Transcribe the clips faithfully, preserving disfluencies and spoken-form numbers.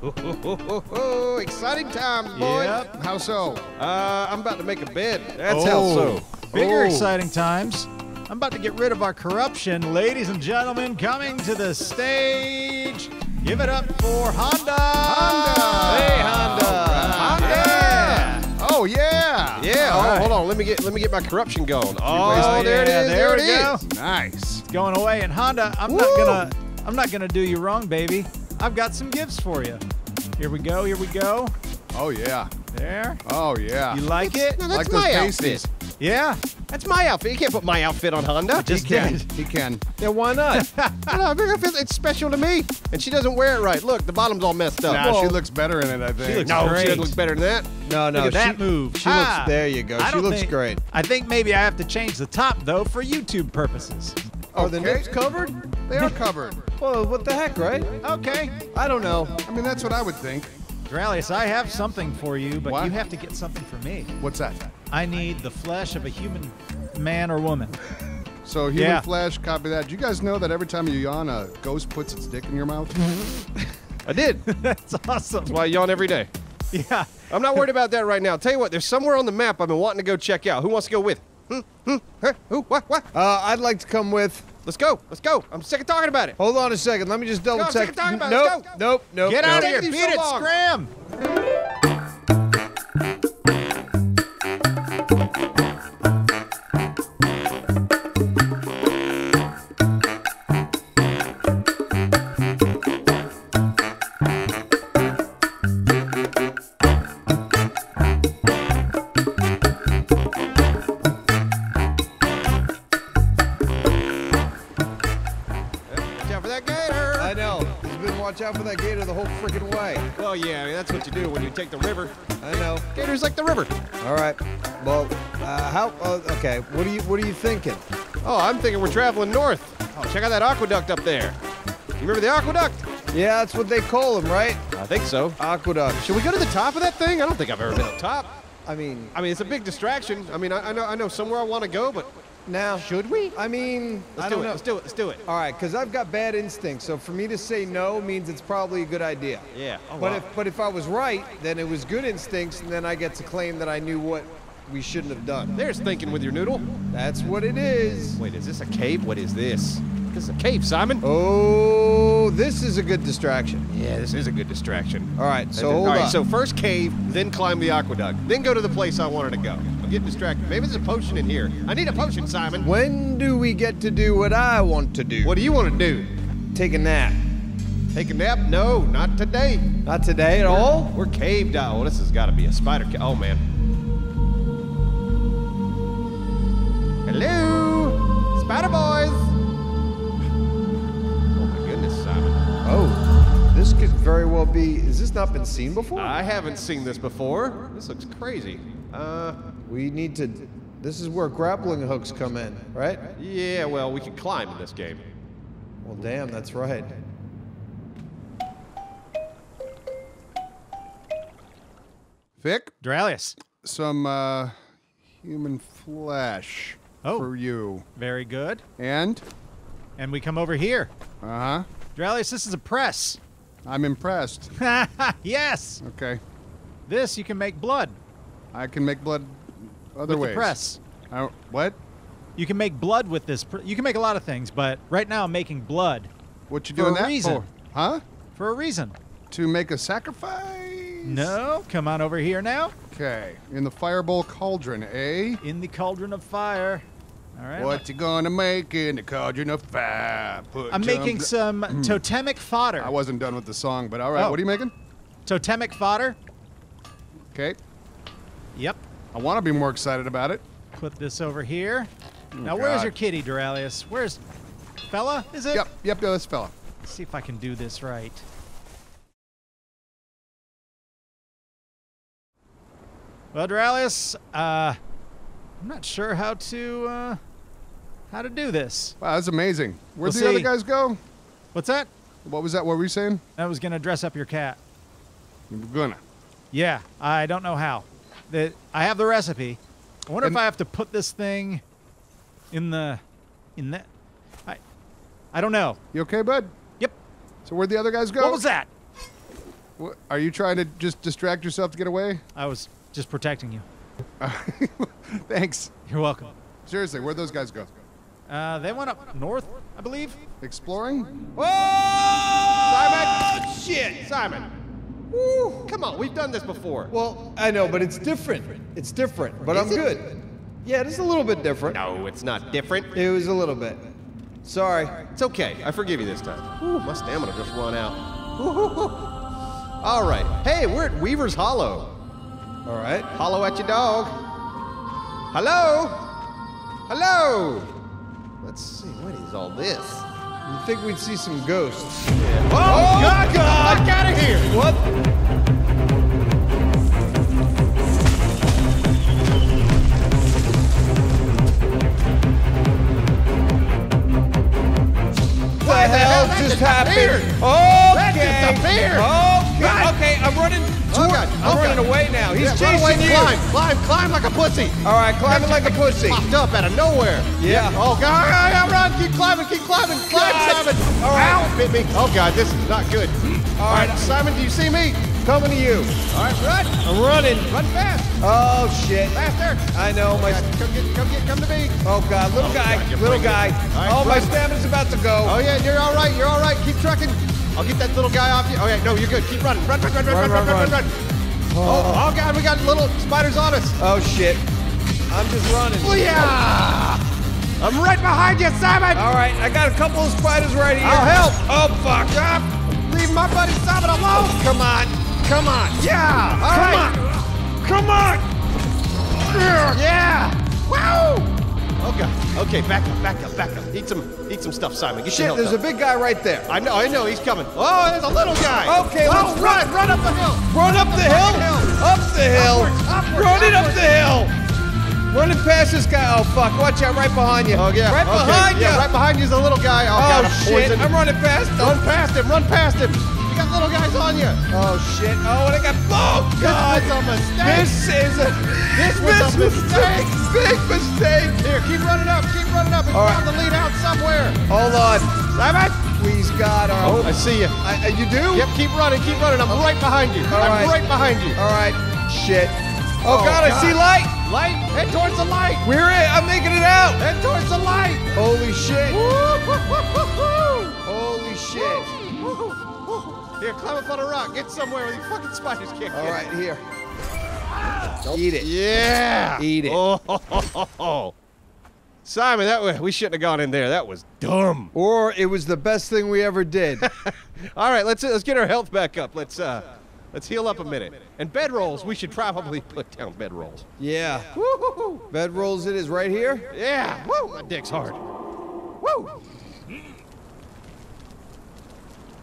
Ho, ho, ho, ho, ho. Exciting times, boy. Yep. How so? Uh, I'm about to make a bed. That's oh. how so. Bigger oh. exciting times. I'm about to get rid of our corruption. Ladies and gentlemen, coming to the stage, give it up for Honda. Honda. Hey, Honda. Honda. Yeah. Oh, yeah. Yeah. All oh, right. Hold on. Let me get let me get my corruption going. Oh, oh there yeah. it is. There, there it we is. Go. Nice. It's going away. And Honda, I'm Woo. not gonna I'm not gonna do you wrong, baby. I've got some gifts for you. Here we go, here we go. Oh, yeah. There. Oh, yeah. You like that's, it? No, that's like my outfit. Yeah. That's my outfit. You can't put my outfit on Honda. He Just can. Kidding. He can. Yeah, why not? No, no, it's special to me. And she doesn't wear it right. Look, the bottom's all messed up. Nah, Whoa. she looks better in it, I think. She looks no, great. She doesn't look better than that. No, no. Look at that she, move. She ah, looks, there you go. I she looks think, great. I think maybe I have to change the top, though, for YouTube purposes. Are okay. the nips covered? They are covered. Well, what the heck, right? Okay. I don't know. I mean, that's what I would think. Dralius, I have something for you, but what? you have to get something for me. What's that? I need the flesh of a human man or woman. So human yeah. flesh, copy that. Do you guys know that every time you yawn, a ghost puts its dick in your mouth? I did. That's awesome. That's why I yawn every day. Yeah. I'm not worried about that right now. Tell you what, there's somewhere on the map I've been wanting to go check out. Who wants to go with? Hmm, hmm, huh, who, what, what? Uh, I'd like to come with. Let's go. Let's go. I'm sick of talking about it. Hold on a second. Let me just double go, check. I'm sick of talking about nope, it. Nope, nope, nope. Get nope. out of here. Beat so it. Long. Scram. Watch out for that gator the whole freaking way. Oh, yeah, that's what you do when you take the river. I know. Gators like the river. All right. Well, uh, how? Uh, okay. What are you? What are you thinking? Oh, I'm thinking we're traveling north. Oh, check out that aqueduct up there. You remember the aqueduct? Yeah, that's what they call them, right? I think so. Aqueduct. Should we go to the top of that thing? I don't think I've ever been up top. I mean, I mean, it's a big distraction. I mean, I, I know, I know somewhere I want to go, but. Now, should we? I mean, let's I do don't it. Know. Let's do it. Let's do it. All right, because I've got bad instincts, so for me to say no means it's probably a good idea. Yeah. Oh, but wow. if but if I was right, then it was good instincts, and then I get to claim that I knew what we shouldn't have done. There's thinking with your noodle. That's what it is. Wait, is this a cave? What is this? This is a cave, Simon. Oh, this is a good distraction. Yeah, this is a good distraction. All right, so hold All right, up. so first cave, then climb the aqueduct, then go to the place I wanted to go. Get distracted. Maybe there's a potion in here. I need a potion, Simon. When do we get to do what I want to do? What do you want to do? Take a nap. Take a nap? No, not today. Not today at all? We're caved out. Oh, this has got to be a spider cave. Oh, man. Hello? Spider boys. Oh, my goodness, Simon. Oh, this could very well be... Has this not been seen before? I haven't seen this before. This looks crazy. Uh... We need to, this is where grappling hooks come in, right? Yeah, well, we can climb in this game. Well, damn, that's right. Thick? Dralius. Some uh, human flesh oh, for you. Very good. And? And we come over here. Uh-huh. Dralius, this is a press. I'm impressed. Yes. Okay. This, you can make blood. I can make blood. Other with ways. The press. I, what? You can make blood with this. Pr you can make a lot of things, but right now I'm making blood. What you doing that for? For a reason. Huh? For a reason. To make a sacrifice? No. Come on over here now. Okay. In the fireball cauldron, eh? In the cauldron of fire. All right. What you gonna make in the cauldron of fire? Put I'm making some totemic fodder. I wasn't done with the song, but all right. Oh. What are you making? Totemic fodder. Okay. Yep. I want to be more excited about it. Put this over here. Oh, now, God. Where's your kitty, Dralius? Where's fella? Is it? Yep, yep, no, that's fella. Let's see if I can do this right. Well, Dralius, uh, I'm not sure how to uh, how to do this. Wow, that's amazing. Where'd we'll the see. other guys go? What's that? What was that? What were you saying? I was gonna dress up your cat. You were gonna? Yeah, I don't know how. That I have the recipe. I wonder and if I have to put this thing in the in that. I I don't know. You okay, bud? Yep. So where'd the other guys go? What was that? Are you trying to just distract yourself to get away? I was just protecting you. Uh, thanks. You're welcome. Seriously, where'd those guys go? Uh, they went up north, I believe. Exploring? Whoa! Simon! Oh, shit! Simon! Woo! Come on, we've done this before. Well, I know, but it's different. It's different, but is I'm it? good. Yeah, it is a little bit different. No, it's not different. It was a little bit. Sorry. It's okay. I forgive you this time. Ooh, my stamina just run out. Woo-hoo-hoo. All right. Hey, we're at Weaver's Hollow. All right. Hollow at your dog. Hello? Hello? Let's see. What is all this? You'd think we'd see some ghosts. Yeah. Oh, oh, God! God. Get the fuck out of here! What? What the, the hell, hell just happened? Oh, okay. That disappeared! Oh! God. Okay, I'm running. Oh God, I'm okay. running away now. He's yeah, chasing away. you. Climb, climb, climb like a pussy. All right, climbing like a pussy. Popped up out of nowhere. Yeah. yeah. Oh God, I'm running. Keep climbing, keep climbing, climb, Simon. All right. Ow, bit me. Oh God, this is not good. All, All right. right, Simon, do you see me? Coming to you. All right, run. I'm running. Run fast. Oh shit. Faster. I know. Oh, my. God. Come get, come get, come to me. Oh God, little oh, guy, God, little guy. Right, oh, run. My stamina's about to go. Oh yeah, you're all right. You're all right. Keep trucking. I'll get that little guy off you. Okay, no, you're good. Keep running. Run, run, run, run, run, run, run, run, run. Oh. oh, God, we got little spiders on us. Oh, shit. I'm just running. Yeah! I'm right behind you, Simon. All right, I got a couple of spiders right here. I'll help. Oh, fuck. Stop. Leave my buddy Simon alone. Oh, come on. Come on. Yeah. All come right. on. Come on. Yeah. Woo. Oh, God. Okay, back up, back up, back up. Eat some, eat some stuff, Simon. Get Shit, your there's up. a big guy right there. I know, I know. He's coming. Oh, there's a little guy. Okay, oh, let's run. Run, run up the hill. Run up the hill? Up the hill. Run it up the hill. Running past this guy. Oh, fuck. Watch out. Right behind you. Oh, yeah. Right okay. behind yeah, you. Right behind you is a little guy. Oh, oh God, shit. I'm running past him. Run past him. Run past him. You got little guys on you. Oh, shit. Oh, and I got... Oh, God. This was a mistake. This is a... This was a mistake. Big mistake. Here, keep running up. Keep running up. It's bound to lead out somewhere. Hold on. Simon. Please, God. Oh, I see you. I, uh, you do? Yep, keep running. Keep running. I'm right behind you. All I'm right. right behind you. All right. Shit. Oh, oh God, God, I see light. Light. Head towards the light. We're in. I'm making it out. Head towards the light. Holy shit. Holy shit. Here, climb up on a rock. Get somewhere where these fucking spiders can't get. All right, here. Don't Eat it. Yeah. Eat it. Oh, ho, ho, ho. Simon, that was, we shouldn't have gone in there. That was dumb. Or it was the best thing we ever did. All right, let's let's get our health back up. Let's uh, let's heal up a minute. And bedrolls. We should probably put down bedrolls. Yeah. Woo-hoo-hoo. Bedrolls. It is right here. Yeah. Woo. My dick's hard. Woo.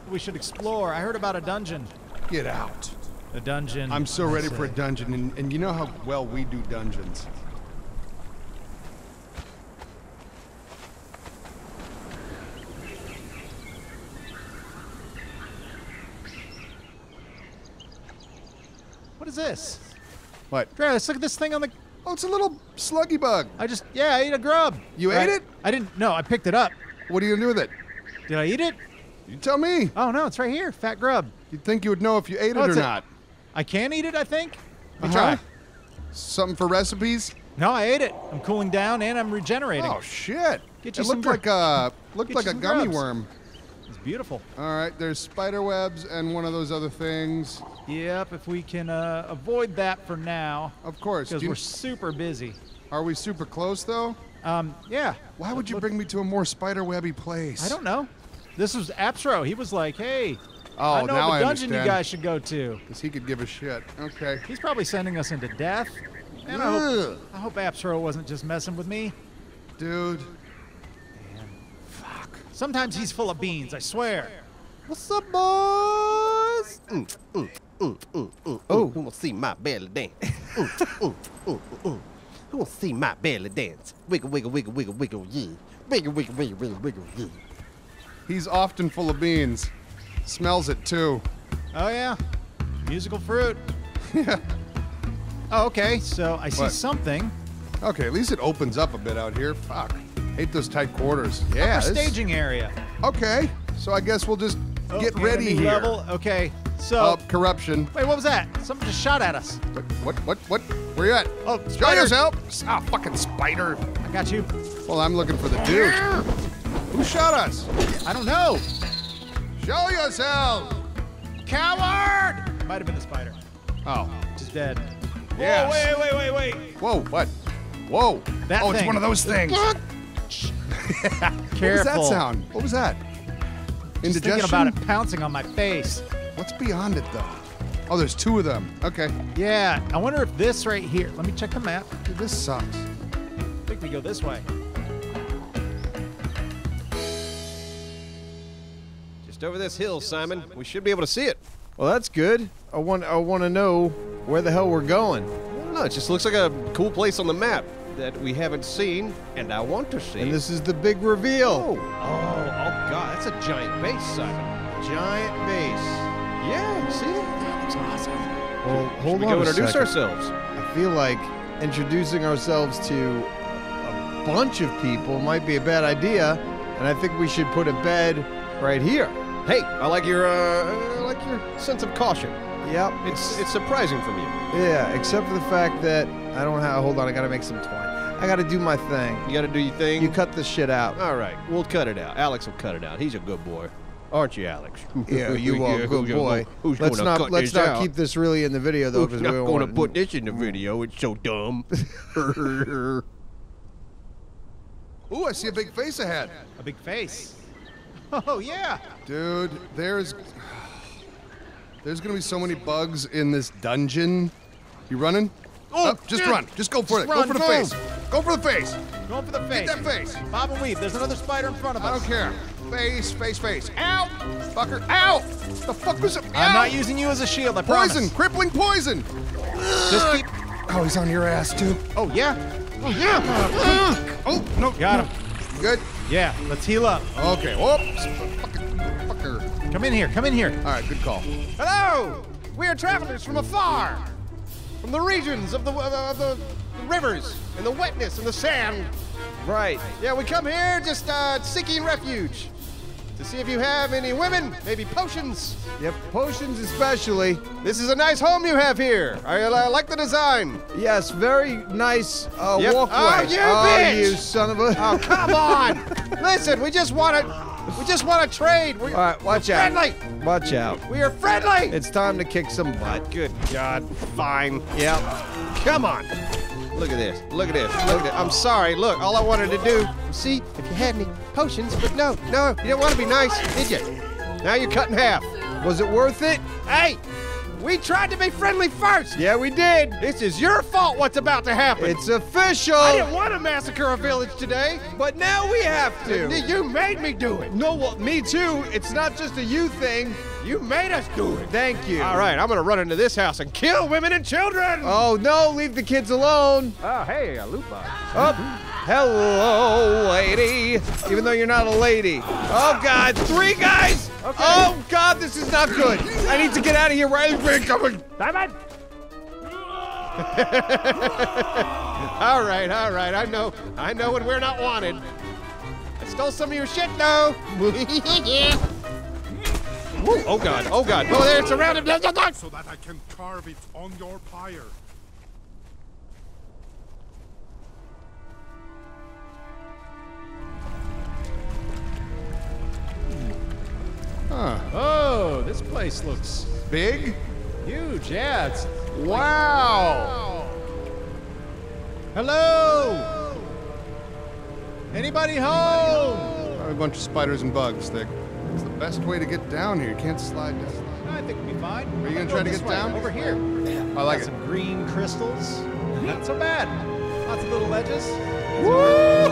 We should explore. I heard about a dungeon. Get out. A dungeon. I'm so ready for a dungeon, and, and you know how well we do dungeons. What is this? What? Dre, let's look at this thing on the... Oh, it's a little sluggy bug. I just... Yeah, I ate a grub. You ate it? I didn't... No, I picked it up. What are you gonna do with it? Did I eat it? You tell me. Oh, no, it's right here. Fat grub. You'd think you would know if you ate oh, it or a, not. I can eat it, I think. Let me uh-huh. try. Something for recipes? No, I ate it. I'm cooling down and I'm regenerating. Oh, shit. Get you it some looked like a Looked like a gummy grubs. worm. It's beautiful. All right, there's spider webs and one of those other things. Yep, if we can uh, avoid that for now. Of course. Because we're super busy. Are we super close, though? Um, yeah. Why would Let's you look. bring me to a more spider webby place? I don't know. This was Appsro. He was like, hey, oh, I know now the dungeon I you guys should go to. Because he could give a shit. Okay. He's probably sending us into death. And I hope, I hope Appsro wasn't just messing with me. Dude. Man. Fuck. Sometimes he's full of beans, I swear. What's up, boys? Mm, mm, mm, mm, mm. Oh, who wants to see my belly dance? mm, mm, mm, mm. Who wants to see my belly dance? Wiggle, wiggle, wiggle, wiggle, wiggle, yeah. Wiggle, wiggle, wiggle, wiggle, wiggle, yeah. He's often full of beans. Smells it, too. Oh, yeah. Musical fruit. Yeah. Oh, okay. So I see what? something. Okay, at least it opens up a bit out here. Fuck. Hate those tight quarters. Yeah. Upper this... staging area. Okay. So I guess we'll just oh, get ready here. Level. Okay. So uh, corruption. Wait, what was that? Something just shot at us. What? What? What? What? Where you at? Oh, spiders, help! Ah, oh, fucking spider! I got you. Well, I'm looking for the dude. Who shot us? I don't know. Show yourself, coward! Might have been the spider. Oh, just dead. Yeah. Wait, wait, wait, wait, wait. Whoa, what? Whoa. That oh, thing. It's one of those things. Careful. What was that sound? What was that? Indigestion? Just thinking about it pouncing on my face. What's beyond it, though? Oh, there's two of them. Okay. Yeah. I wonder if this right here. Let me check the map. Dude, this sucks. I think we go this way. Just over this hill, Simon. We should be able to see it. Well, that's good. I want I want to know where the hell we're going. I don't know. It just looks like a cool place on the map that we haven't seen, and I want to see. And this is the big reveal. Oh, oh, oh God. That's a giant base, Simon. Giant base. Yeah, you see that? That looks awesome. Well, hold on a second. We go introduce ourselves. I feel like introducing ourselves to a bunch of people might be a bad idea, and I think we should put a bed right here. Hey, I like your, uh, I like your sense of caution. Yep. It's it's surprising from you. Yeah, except for the fact that I don't have, hold on, I gotta make some twine. I gotta do my thing. You gotta do your thing? You cut this shit out. All right, we'll cut it out. Alex will cut it out. He's a good boy. Aren't you, Alex? Yeah, you are a good boy. Who's let's gonna not, cut let's this not out? Keep this really in the video, though, because we don't want to put this in the video. It's so dumb. Ooh, I see a big face ahead. A big face. Oh, yeah. Dude, there's... There's gonna be so many bugs in this dungeon. You running? Oh, oh just run. Just go for just it. Run, go for the move. Face. Go for the face. Go for the face. Get that face. Bob and weave. There's another spider in front of us. I don't care. Face, face, face. Ow! Fucker. Ow! The fuck was it? Ow! I'm not using you as a shield, I promise. Poison. Crippling poison. Just keep... Oh, he's on your ass, too. Oh, yeah. Oh, yeah. Uh, oh, no. Got him. You good? Yeah, let's heal up. Okay. Whoops. Fucking fucker. Come in here. Come in here. All right, good call. Hello! We are travelers from afar. From the regions of the, uh, the rivers and the wetness and the sand. Right. Yeah, we come here just uh, seeking refuge. To see if you have any women, maybe potions. Yep, potions especially. This is a nice home you have here. I, I like the design. Yes, very nice uh, yep. walkway. Oh, you oh, bitch! You son of a! Oh, come on! Listen, we just want to, we just want to trade. We're, All right, watch we're out. Friendly. Watch out. We are friendly. It's time to kick some butt. Good God. Fine. Yep. Come on. Look at this. Look at this. Look at this. I'm sorry. Look, all I wanted to do, see if you had any potions, but no, no, you didn't want to be nice, did you? Now you're cut in half. Was it worth it? Hey, we tried to be friendly first. Yeah, we did. This is your fault what's about to happen. It's official. I didn't want to massacre a village today, but now we have to. You made me do it. No, well, me too. It's not just a you thing. You made us do it. Thank you. All right, I'm gonna run into this house and kill women and children. Oh no, leave the kids alone. Oh, hey, a loot box. Oh, hello, lady. Even though you're not a lady. Oh God, three guys. Okay. Oh God, this is not good. I need to get out of here right away. Coming. Simon. All right, all right. I know, I know when we're not wanted. I stole some of your shit though. Woo. Oh God, oh God. Oh, there, it's around him. So that I can carve it on your pyre. Huh. Oh, this place looks... Big? Huge, yeah. It's... Wow. Hello. Hello. Anybody home? A bunch of spiders and bugs, Thick. It's the best way to get down here. You can't slide down. No, I think we'll be fine. Are you going to try to get down? Over here. I like it. Some green crystals. Not so bad. Lots of little ledges. Woo!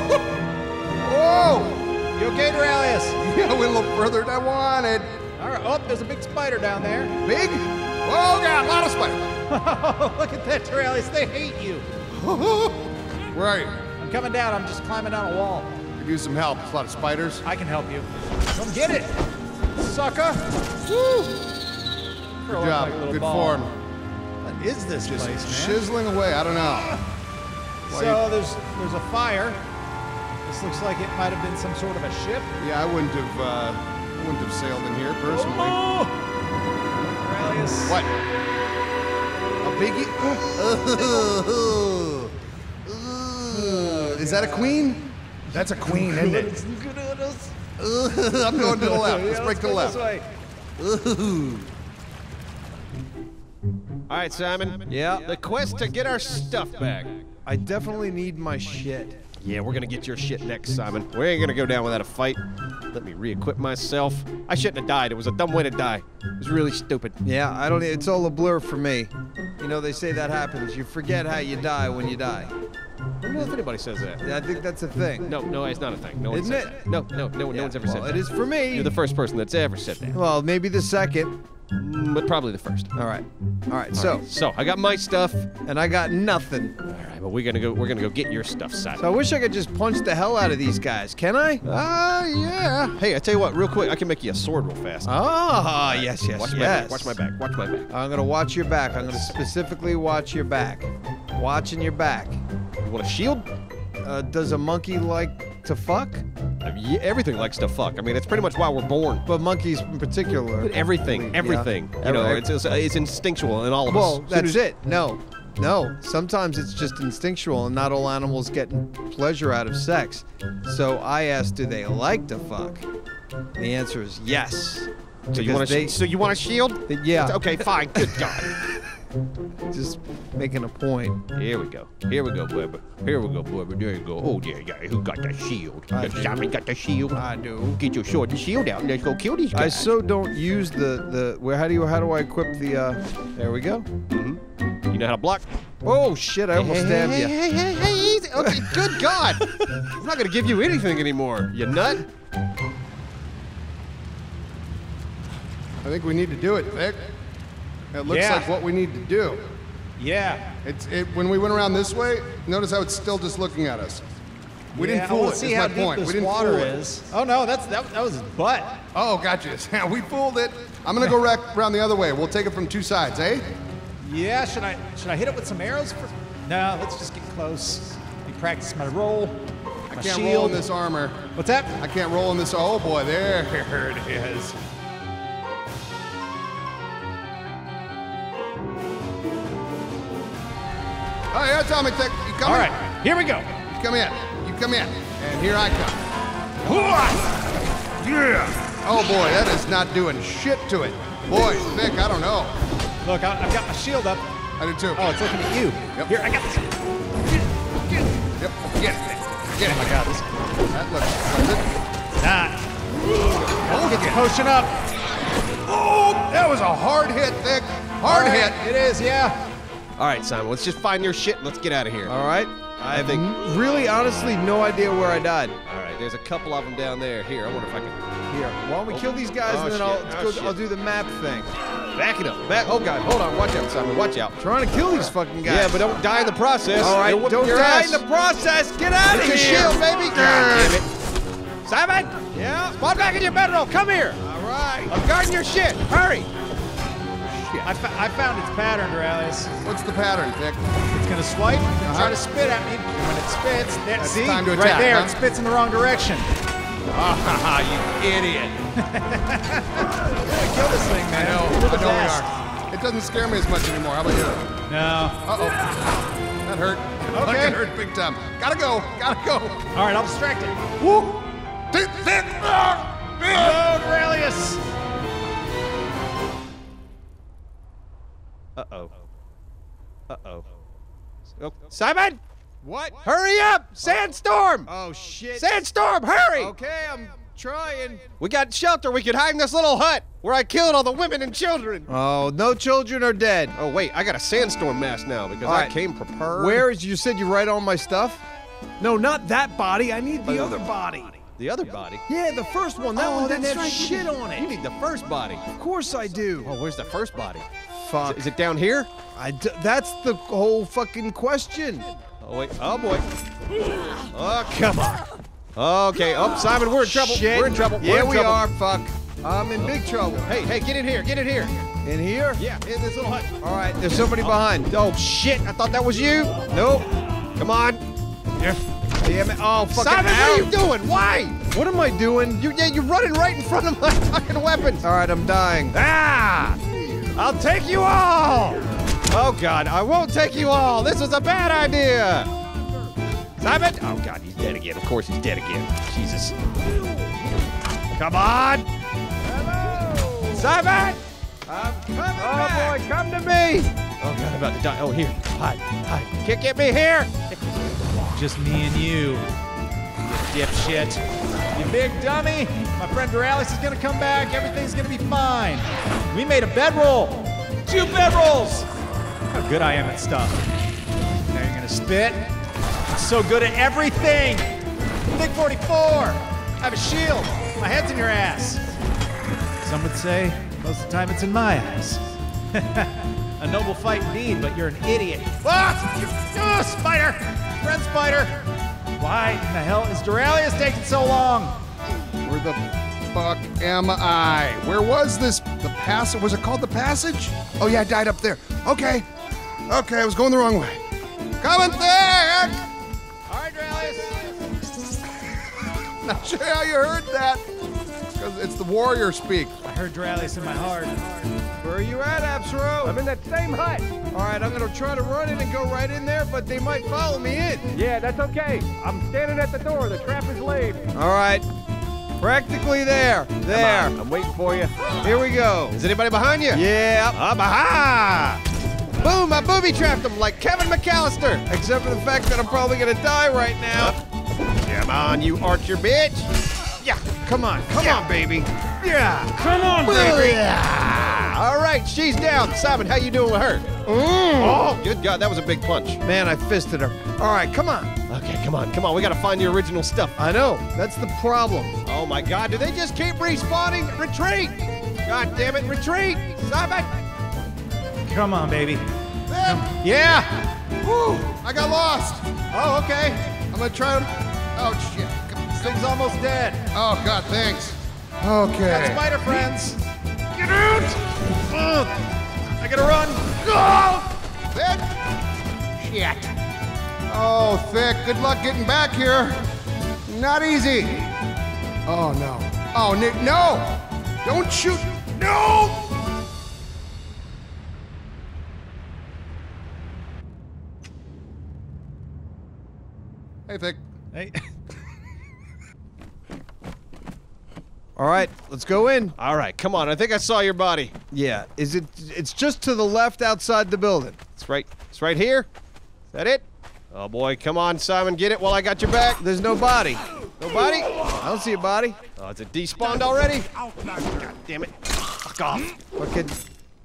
Whoa! You okay, Duralius? Yeah, I went a little further than I wanted. All right. Oh, there's a big spider down there. Big? Oh, God, a lot of spiders. Look at that, Duralius. They hate you. Where are you? I'm coming down. I'm just climbing down a wall. Use some help. There's a lot of spiders. I can help you. Come get it, sucker! Woo! Good job. Like good ball. Form. What is this Just place, man? Chiseling away. I don't know. Why so there's there's a fire. This looks like it might have been some sort of a ship. Yeah, I wouldn't have uh, I wouldn't have sailed in here personally. Oh! guys. What? A biggie? Oh, oh, is that a queen? That's a queen, isn't it? I'm going to the left. Let's break to the left. All right, Simon. Yeah. The quest to get our stuff back. I definitely need my shit. Yeah, we're gonna get your shit next, Simon. We ain't gonna go down without a fight. Let me re-equip myself. I shouldn't have died. It was a dumb way to die. It was really stupid. Yeah, I don't. It's all a blur for me. You know, they say that happens. You forget how you die when you die. I don't know if anybody says that. I think that's a thing. No, no, it's not a thing. No one Isn't says it? That. No, no, no, yeah, no one's ever well, said that. It is for me. You're the first person that's ever said that. Well, maybe the second. But probably the first. All right. All right. All so, right. so I got my stuff, and I got nothing. All right, but we're gonna go. We're gonna go get your stuff, Simon. So I wish I could just punch the hell out of these guys. Can I? Ah, uh, yeah. Hey, I tell you what, real quick, I can make you a sword real fast. Ah, oh, yes, yes, watch yes. My watch my back. Watch my back. I'm gonna watch your back. I'm gonna specifically watch your back. Watching your back. You want a shield? Uh, does a monkey like to fuck? I mean, everything likes to fuck. I mean, that's pretty much why we're born. But monkeys in particular. But everything, everything. Yeah. You know, it's, it's, it's instinctual in all of well, us. Well, that's as as it. No, no. Sometimes it's just instinctual, and not all animals get pleasure out of sex. So I asked, do they like to fuck? The answer is yes. So you want a, so you want a shield? Yeah. It's, okay, fine. Good God. Just making a point. Here we go. Here we go, Blubber. Here we go, Blubber. There you go. Oh, yeah, yeah. Who got the shield? I do. Simon got the shield. I do. Get your sword and shield out and let's go kill these guys. I so don't use the, the where, how do you, how do I equip the, uh, there we go. Mm-hmm. You know how to block? Oh, shit, I almost hey, stabbed hey, you. Hey, hey, hey, hey, easy. Okay, good God. I'm not going to give you anything anymore, you nut. I think we need to do it, Vic. It looks yeah. like what we need to do. Yeah. It's it, when we went around this way, notice how it's still just looking at us. We yeah, didn't fool we'll it. See that's how my point. This we didn't water fool is. It. Oh no, that's that, that was his butt. Oh, gotcha. We fooled it. I'm gonna go around the other way. We'll take it from two sides, eh? Yeah. Should I should I hit it with some arrows? For... No. Let's just get close. Let me practice my roll. My I can't shield. roll in this armor. What's that? I can't roll in this. Oh boy, there it is. All right, that's Atomic Tech. You come All in. All right, here we go. You come in. You come in. And here I come. Yeah. Oh, boy, that is not doing shit to it. Boy, Thick, I don't know. Look, I, I've got my shield up. I do, too. Oh, it's looking at you. Yep. Here, I got this. Get it. Yep, get it. Get it. Oh, my God, this. That looks pleasant. Not. Oh, get the potion up. Oh, that was a hard hit, Thick. Hard right. hit. It is, yeah. All right, Simon, let's just find your shit and let's get out of here. All right. I have think... really, honestly, no idea where I died. All right, there's a couple of them down there. Here, I wonder if I can... Here, why don't we oh, kill these guys oh, and then I'll, oh, go, I'll do the map thing. Back it up. Back. Oh, God, hold on. Watch out, Simon. Watch out. Trying to kill these fucking guys. Yeah, but don't die in the process. All right, don't die ass. in the process. Get out of here. shield, baby. God damn it. Simon? Yeah? Spawn back in your bedroll. Come here. All right. I'm guarding your shit. Hurry. I, I found its pattern, Duralius. What's the pattern, Thick? It's gonna swipe and uh-huh. try to spit at me. When it spits, that, that's see, time to attack, right there, huh? It spits in the wrong direction. Ah, ha, ha, you idiot! We're gonna kill this thing, man. I know. I know we are. It doesn't scare me as much anymore. How about you? No. Uh oh. That hurt. Okay. That hurt big time. Gotta go. Gotta go. All right, I'll distract it. Woo! Thick, Thick! Oh, Duralius! Uh-oh. Uh-oh. Oh. Simon! What? what? Hurry up! Sandstorm! Oh, shit. Sandstorm, hurry! Okay, I'm trying. We got shelter. We could hide in this little hut where I killed all the women and children. Oh, no children are dead. Oh, wait. I got a sandstorm mask now because all I right. came prepared. Where is you said you write all my stuff? No, not that body. I need the oh, other body. body. The other body? Yeah, the first one. That oh, one didn't have right. shit on it. You need the first body. Of course I do. Oh, where's the first body? Fuck. Is it, is it down here? I d that's the whole fucking question. Oh, wait. Oh, boy. Oh, come on. Okay. Oh, Simon, we're in trouble. Shit. We're in trouble. Yeah, in we trouble. are. Fuck. I'm in oh. big trouble. Hey, hey, get in here. Get in here. In here? Yeah, in this little hut. All right. There's somebody oh. behind. Oh, shit. I thought that was you. Nope. Come on. Yeah. Damn it. Oh, fucking Simon, out. What are you doing? Why? What am I doing? You, yeah, you're running right in front of my fucking weapons. All right, I'm dying. Ah! I'll take you all! Oh God, I won't take you all! This was a bad idea! Simon! Oh God, he's dead again. Of course he's dead again. Jesus. Come on! Hello! Simon! I'm coming back. Oh boy, come to me! Oh God, I'm about to die. Oh, here. Hide, hide. Can't get me here! Just me and you, you dipshit. You big dummy! My friend Doralis is gonna come back. Everything's gonna be fine. We made a bedroll. Two bedrolls! How good I am at stuff. Now you're gonna spit. I'm so good at everything! Thick forty-four! I have a shield. My head's in your ass. Some would say, most of the time it's in my eyes. A noble fight indeed, but you're an idiot. Ah! Oh, spider! Friend spider! Why in the hell is Doralis taking so long? Where the fuck am I? Where was this? The passage? Was it called the passage? Oh yeah, I died up there. Okay. Okay, I was going the wrong way. Coming there! All right, Doralis. Not sure how you heard that. Because it's the warrior speak. I heard Doralis in my heart. Where are you at, Appsro? I'm in that same hut. All right, I'm gonna try to run in and go right in there, but they might follow me in. Yeah, that's okay. I'm standing at the door. The trap is laid. All right. Practically there. There. I'm waiting for you. Here we go. Is anybody behind you? Yeah. I'm aha! Boom, I booby-trapped him like Kevin McAllister. Except for the fact that I'm probably gonna die right now. Come on, you archer bitch. Yeah, come on. Come yeah. on, baby. Yeah. Come on, baby. Yeah. All right, she's down. Simon, how you doing with her? Mm. Oh, good God, that was a big punch. Man, I fisted her. All right, come on. Okay, come on, come on. We gotta find the original stuff. I know. That's the problem. Oh my God, do they just keep respawning? Retreat! God damn it, retreat! Simon! Come on, baby. Come. Yeah! Woo! I got lost. Oh, okay. I'm gonna try to... Oh, shit. This thing's almost dead. Oh, God, thanks. Okay. We got spider friends. Get out! Ugh. I gotta run. Oh! Thick! Shit. Oh, Thick, good luck getting back here. Not easy. Oh, no. Oh, Nick, no! Don't shoot! No! Hey, Thick. Hey. All right, let's go in. All right, come on. I think I saw your body. Yeah, is it? It's just to the left outside the building. It's right. It's right here. Is that it? Oh, boy, come on, Simon, get it while I got your back. There's no body. No body? I don't see a body. Oh, is it despawned already? God damn it. Fuck off. Fucking.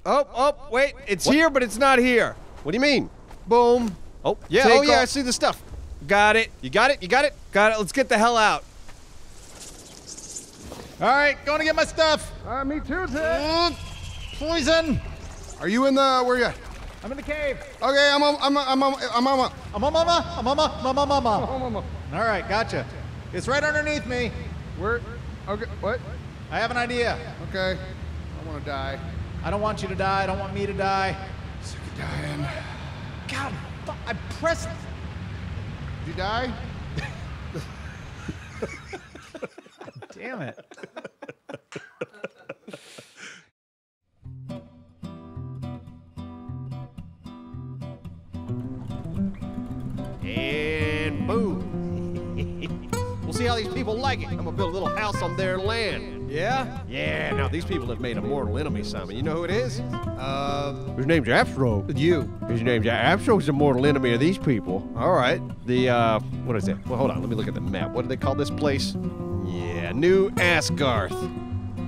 Oh, oh, wait. It's what? Here, but it's not here. What do you mean? Boom. Oh, yeah. Take oh, yeah, off. I see the stuff. Got it. You got it? You got it? Got it. Let's get the hell out. All right, going to get my stuff. Uh, me too, Ted. Poison. Are you in the, where are you at? I'm in the cave. Okay, I'm on, I'm on, I'm on, I'm on, I'm on, I'm on, I'm on, I'm on. All right, gotcha. It's right underneath me. Where? Okay, what? I have an idea. Okay. I want to die. I don't want you to die. I don't want me to die. I'm sick of dying. God, I pressed. Did you die? Damn it. And boom. We'll see how these people like it. I'm gonna build a little house on their land. Yeah? Yeah, now these people have made a mortal enemy, Simon. You know who it is? Uh, his name's Appsro. You. His name's Appsro's the mortal enemy of these people. All right. The, uh, what is that? Well, hold on. Let me look at the map. What do they call this place? Yeah, New Asgarth.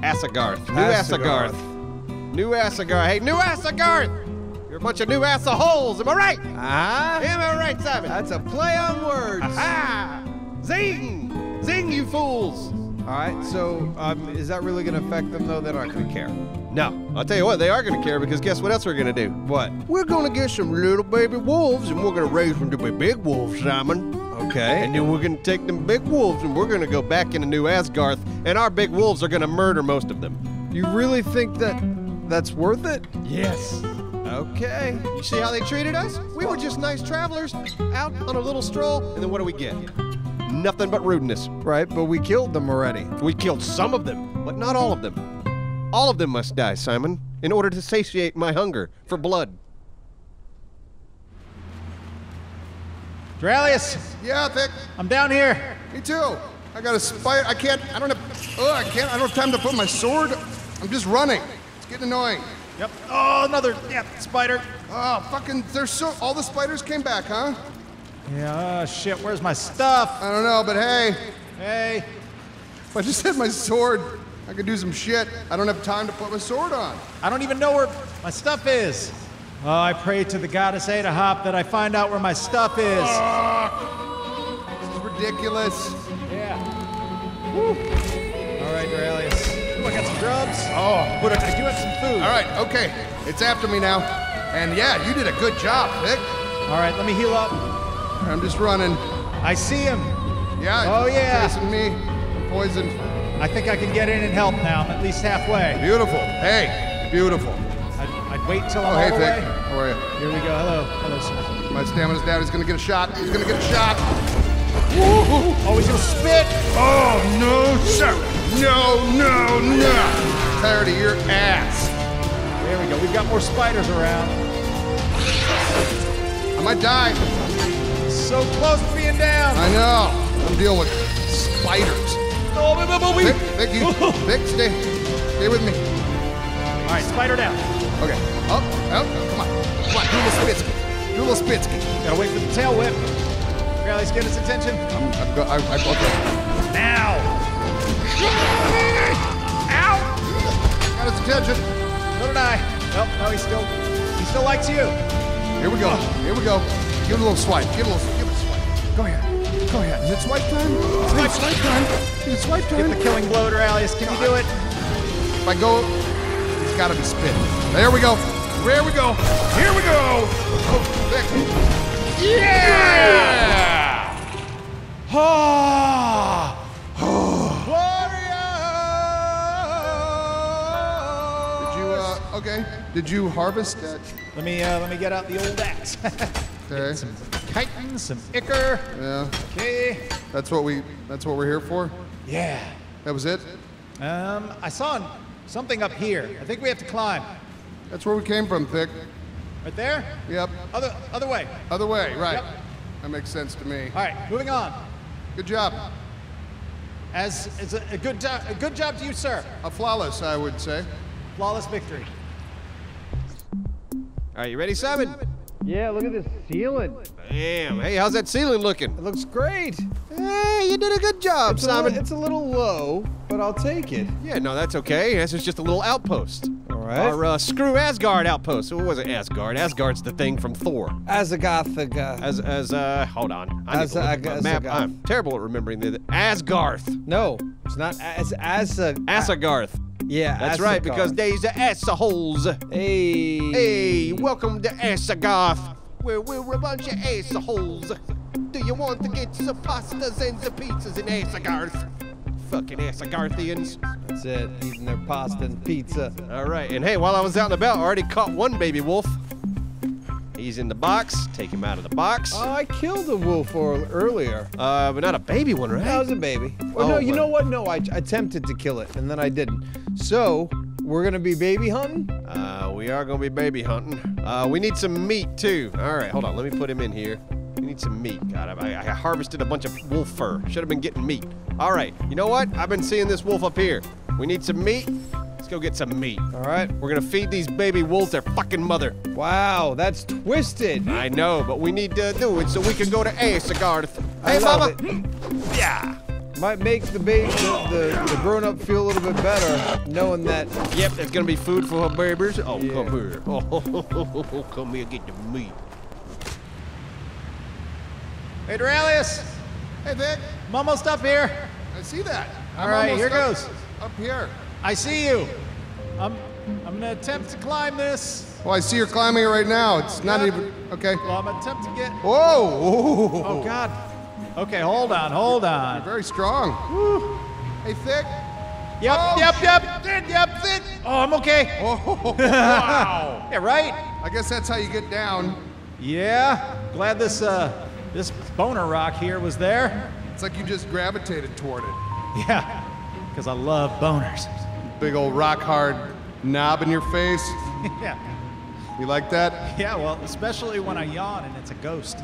Asagarth. New Asagarth. Asagarth. New Asagarth. Hey, New Asagarth! You're a bunch of new assaholes, am I right? Ah? Am I right, Simon? That's a play on words. Aha! Zing! Zing, you fools! All right, so um, is that really going to affect them, though? They're not going to care. No. I'll tell you what, they are going to care, because guess what else we're going to do? What? We're going to get some little baby wolves, and we're going to raise them to be big wolves, Simon. Okay. And then we're going to take them big wolves, and we're going to go back into New Asgarth, and our big wolves are going to murder most of them. You really think that that's worth it? Yes. Okay. You see how they treated us? We were just nice travelers out on a little stroll, and then what do we get? Nothing but rudeness. Right, but we killed them already. We killed some of them, but not all of them. All of them must die, Simon. in order to satiate my hunger for blood. Dralius! Yeah, Thick? I'm down here. Me too. I got a spite. I can't, I don't have, oh, I can't, I don't have time to put my sword. I'm just running. It's getting annoying. Yep. Oh, another, yep, spider. Oh, fucking, there's so, all the spiders came back, huh? Yeah, oh, shit, where's my stuff? I don't know, but hey. Hey. If I just had my sword, I could do some shit. I don't have time to put my sword on. I don't even know where my stuff is. Oh, I pray to the goddess Adahop that I find out where my stuff is. Oh, this is ridiculous. Yeah. Woo. All right, Dralius. Ooh, I got some grubs. Oh, but I do have some food. All right, okay. It's after me now. And yeah, you did a good job, Thick. All right, let me heal up. I'm just running. I see him. Yeah. Oh, yeah. He's chasing me. I'm poisoned. I think I can get in and help now. I'm at least halfway. Beautiful. Hey, beautiful. I'd wait till I'm oh, hey, all the Thick. Way. How are you? Here we go. Hello. Hello, sir. My stamina's down. He's going to get a shot. He's going to get a shot. Woo! Oh, he's going to spit. Oh, no, sir. No, no, no. I'm tired of your ass. There we go. We've got more spiders around. I might die. So close to being down. I know. I'm dealing with spiders. Oh, but, but we... Thick, Thick, you. Thick, stay. Stay with me. All right, spider down. Okay. Oh, oh, come on. Come on, do a little Spitzky. Do a little Spitzky. Gotta wait for the tail whip. Rally's getting his attention. I'm, I've got, I, I, okay. Now. Ow! Got his attention. So did I. Well, no, he still, he still likes you. Here we go. Here we go. Give it a little swipe. Give it a little, give it a swipe. Come here. Come here. Is it swipe time? Swipe, swipe time. Is it swipe time? Get the killing blow, Dralius. Can you do it? If I go, it's gotta be spit. There we go. There we go. Here we go. Oh, yeah! Ha! Warrior! Did you? Uh, okay. Did you harvest that? Let me. Uh, let me get out the old axe. Okay. Some chitin, some ichor. Yeah. Okay. That's what we. That's what we're here for. Yeah. That was it. Um, I saw something up here. I think we have to climb. That's where we came from, Thick. Right there? Yep. Other, other way. Other way, right. Yep. That makes sense to me. All right, moving on. Good job. As, as a, a good job, a good job to you, sir. A flawless, I would say. Flawless victory. All right, you ready, Simon? Yeah, look at this ceiling. Damn. Hey, how's that ceiling looking? It looks great. Hey, you did a good job, it's Simon. A little, it's a little low, but I'll take it. Yeah, no, that's okay. This is just a little outpost. All right. Our uh, screw Asgard outpost. What was it, Asgard? Asgard's the thing from Thor. Asgarthaga. As, as, uh, hold on. I as need to look at my map. I'm terrible at remembering the, the Asgarth. No, it's not. It's as, as, Asagarth. Yeah, that's Asgard. Right, because there's assholes. Hey, hey, welcome to Asgarth, where we're a bunch of assholes. Do you want to get some pastas and some pizzas in Asgarth? Fucking Asgarthians. That's it, eating their pasta and pizza. All right, and hey, while I was out and about, I already caught one baby wolf. He's in the box. Take him out of the box. Oh, I killed a wolf earlier. Uh, but not a baby one, right? That was a baby. Well, oh, no, you well. know what? No, I attempted to kill it, and then I didn't. So, we're gonna be baby hunting? Uh, we are gonna be baby hunting. Uh, we need some meat, too. All right, hold on. Let me put him in here. We need some meat. God, I, I harvested a bunch of wolf fur. Should have been getting meat. All right, you know what? I've been seeing this wolf up here. We need some meat. Let's go get some meat. All right. We're gonna feed these baby wolves their fucking mother. Wow, that's twisted. I know, but we need to do it so we can go to Asgarth. Hey, mama. It. Yeah. Might make the baby, the, the, the grown-up feel a little bit better, knowing that. Yep, there's gonna be food for her babies. Oh, yeah. Come here. Oh, come here, get the meat. Hey, Dralius. Hey, Vic. I'm almost up here. I see that. All I'm right, here up, goes. Up here. I see you. I'm, I'm gonna attempt to climb this. Well, I see you're climbing it right now. It's oh, not God. even, okay. Well, I'm gonna attempt to get. Whoa! Ooh. Oh, God. Okay, hold on, hold on. You're very strong. Woo. Hey, Thick. Yep, oh, yep, yep, yep, yep, Thick. Oh, I'm okay. Oh, wow. Yeah, right? I guess that's how you get down. Yeah, glad this, uh, this boner rock here was there. It's like you just gravitated toward it. Yeah, because I love boners. Big old rock hard knob in your face? Yeah. You like that? Yeah, well, especially when I yawn and it's a ghost.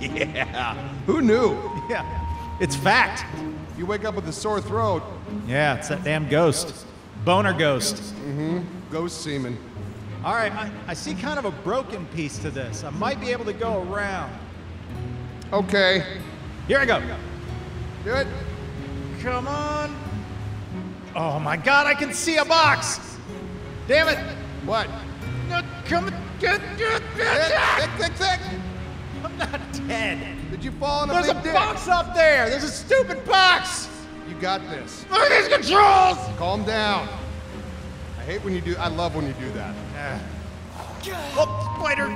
Yeah. Who knew? Yeah. It's fact. You wake up with a sore throat. Yeah, it's that damn ghost. Boner ghost. Mm-hmm. Ghost semen. All right, I, I see kind of a broken piece to this. I might be able to go around. Okay. Here I go. Do it. Come on. Oh my God, I can see a box. Damn it. What? No, come on. Get, get, get, thick, thick. I'm not dead. Did you fall in a There's big a dick? box up there. There's a stupid box. You got this. Look at these controls. Calm down. I hate when you do, I love when you do that. Uh. Oh, spider.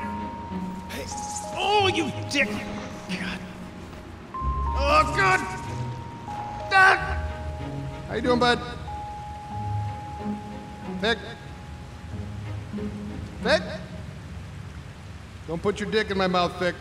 Oh, you dick. God. Oh, God. Ah. How you doing, bud? Thick. Thick. Don't put your dick in my mouth, Thick.